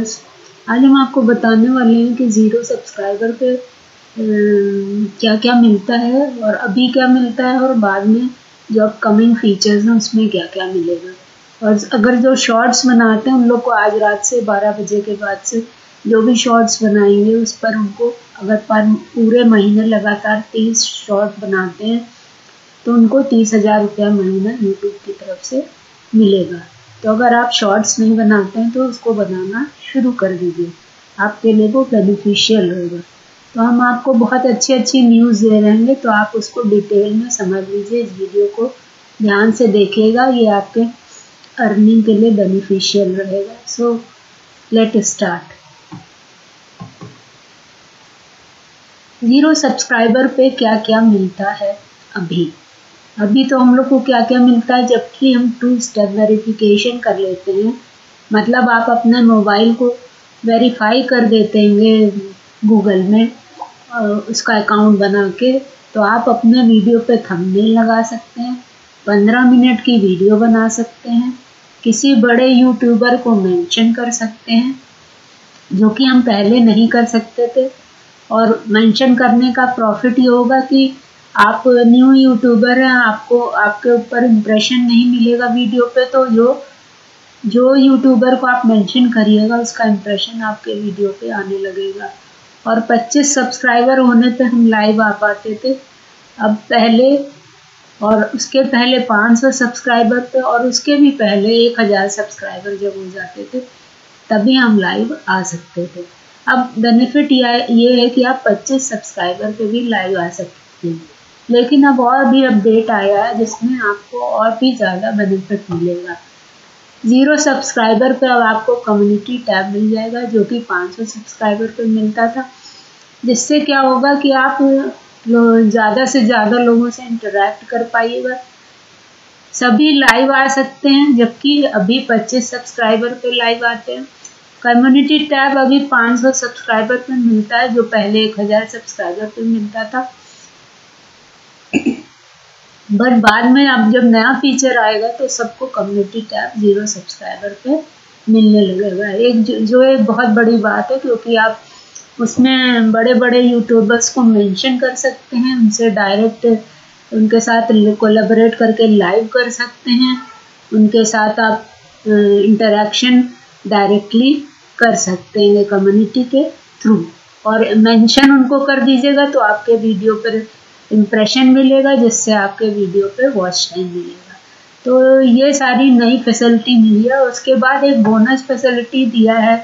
आज हम आपको बताने वाले हैं कि ज़ीरो सब्सक्राइबर पे क्या क्या मिलता है और अभी क्या मिलता है और बाद में जो अपकमिंग फीचर्स हैं उसमें क्या क्या मिलेगा। और अगर जो शॉर्ट्स बनाते हैं उन लोग को आज रात से 12 बजे के बाद से जो भी शॉर्ट्स बनाएंगे उस पर उनको अगर पूरे महीने लगातार 30 शॉर्ट बनाते हैं तो उनको 30,000 रुपया महीना यूट्यूब की तरफ से मिलेगा। तो अगर आप शॉर्ट्स नहीं बनाते हैं तो उसको बनाना शुरू कर दीजिए, आपके लिए वो बेनिफिशियल होगा। तो हम आपको बहुत अच्छी अच्छी न्यूज़ दे रहे हैं, तो आप उसको डिटेल में समझ लीजिए, इस वीडियो को ध्यान से देखिएगा, ये आपके अर्निंग के लिए बेनिफिशियल रहेगा। So let start. Zero subscriber पे क्या क्या मिलता है अभी तो हम लोग को क्या क्या मिलता है, जबकि हम 2 स्टेप वेरिफिकेशन कर लेते हैं। मतलब आप अपने मोबाइल को वेरीफाई कर देते हैं गूगल में उसका अकाउंट बना के, तो आप अपने वीडियो पे थंबनेल लगा सकते हैं, 15 मिनट की वीडियो बना सकते हैं, किसी बड़े यूट्यूबर को मेंशन कर सकते हैं जो कि हम पहले नहीं कर सकते थे। और मेंशन करने का प्रॉफिट ये होगा कि आप न्यू यूट्यूबर हैं, आपको आपके ऊपर इम्प्रेशन नहीं मिलेगा वीडियो पे, तो जो यूट्यूबर को आप मेंशन करिएगा उसका इम्प्रेशन आपके वीडियो पे आने लगेगा। और 25 सब्सक्राइबर होने पे हम लाइव आ पाते थे अब पहले, और उसके पहले 500 सब्सक्राइबर पे और उसके भी पहले 1000 सब्सक्राइबर जब हो जाते थे तभी हम लाइव आ सकते थे। अब बेनिफिट ये है कि आप 25 सब्सक्राइबर पे भी लाइव आ सकते हैं, लेकिन अब और भी अपडेट आया है जिसमें आपको और भी ज़्यादा बेनिफिट मिलेगा। 0 सब्सक्राइबर पर अब आपको कम्युनिटी टैब मिल जाएगा जो कि 500 सब्सक्राइबर पर मिलता था, जिससे क्या होगा कि आप ज़्यादा से ज़्यादा लोगों से इंटरेक्ट कर पाइएगा, सभी लाइव आ सकते हैं, जबकि अभी 25 सब्सक्राइबर पर लाइव आते हैं। कम्युनिटी टैब अभी 500 सब्सक्राइबर पर मिलता है जो पहले 1000 सब्सक्राइबर पर मिलता था, बट बाद में अब जब नया फीचर आएगा तो सबको कम्युनिटी टैब 0 सब्सक्राइबर पे मिलने लगेगा। एक जो एक बहुत बड़ी बात है, क्योंकि आप उसमें बड़े बड़े यूट्यूबर्स को मेंशन कर सकते हैं, उनसे डायरेक्ट उनके साथ कोलैबोरेट करके लाइव कर सकते हैं, उनके साथ आप इंटरेक्शन डायरेक्टली कर सकते हैं कम्युनिटी के थ्रू, और मेंशन उनको कर दीजिएगा तो आपके वीडियो पर इम्प्रेशन मिलेगा, जिससे आपके वीडियो पे वॉच टाइम मिलेगा। तो ये सारी नई फैसिलिटी मिली है। उसके बाद एक बोनस फैसिलिटी दिया है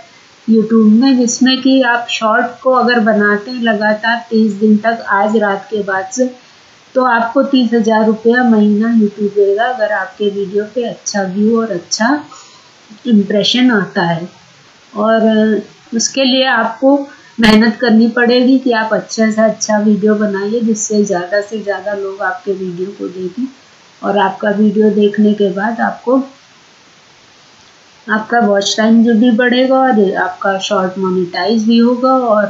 यूट्यूब ने, जिसमें कि आप शॉर्ट को अगर बनाते हैं लगातार 30 दिन तक आज रात के बाद से, तो आपको 30,000 रुपया महीना यूट्यूब देगा अगर आपके वीडियो पे अच्छा व्यू और अच्छा इम्प्रेशन आता है। और उसके लिए आपको मेहनत करनी पड़ेगी कि आप अच्छा सा अच्छा वीडियो बनाइए जिससे ज़्यादा से ज़्यादा लोग आपके वीडियो को देखें, और आपका वीडियो देखने के बाद आपको आपका वॉच टाइम जो भी बढ़ेगा और आपका शॉर्ट मोनेटाइज भी होगा, और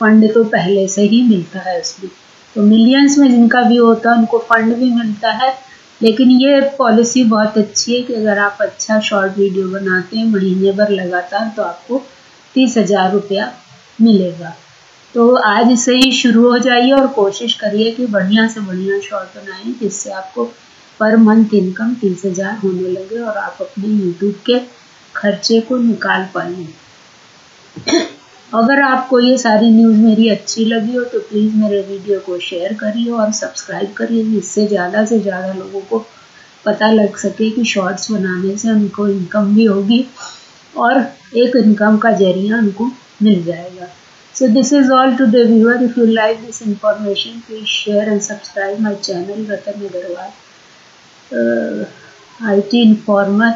फंड तो पहले से ही मिलता है उसमें, तो मिलियंस में जिनका व्यू होता है उनको फंड भी मिलता है। लेकिन ये पॉलिसी बहुत अच्छी है कि अगर आप अच्छा शॉर्ट वीडियो बनाते हैं महीने भर लगातार तो आपको 30,000 रुपया मिलेगा। तो आज से ही शुरू हो जाइए और कोशिश करिए कि बढ़िया से बढ़िया शॉर्ट बनाएं जिससे आपको पर मंथ इनकम 30,000 होने लगे और आप अपने यूट्यूब के खर्चे को निकाल पाएँ। अगर आपको ये सारी न्यूज़ मेरी अच्छी लगी हो तो प्लीज़ मेरे वीडियो को शेयर करिए और सब्सक्राइब करिए, जिससे ज़्यादा से ज़्यादा लोगों को पता लग सके कि शॉर्ट्स बनाने से उनको इनकम भी होगी और एक इनकम का जरिया उनको मिल जाएगा। So this is all today, viewer. If you like this information, please share and subscribe my channel Ratan Agarwal IT Informer,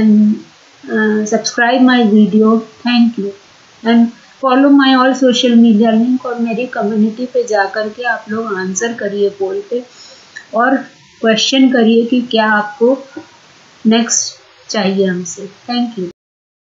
and subscribe my video. Thank you. And follow my all social media link, और मेरी community पे जाकर के आप लोग answer करिए पोल पे और क्वेश्चन करिए कि क्या आपको नेक्स्ट चाहिए हमसे। Thank you.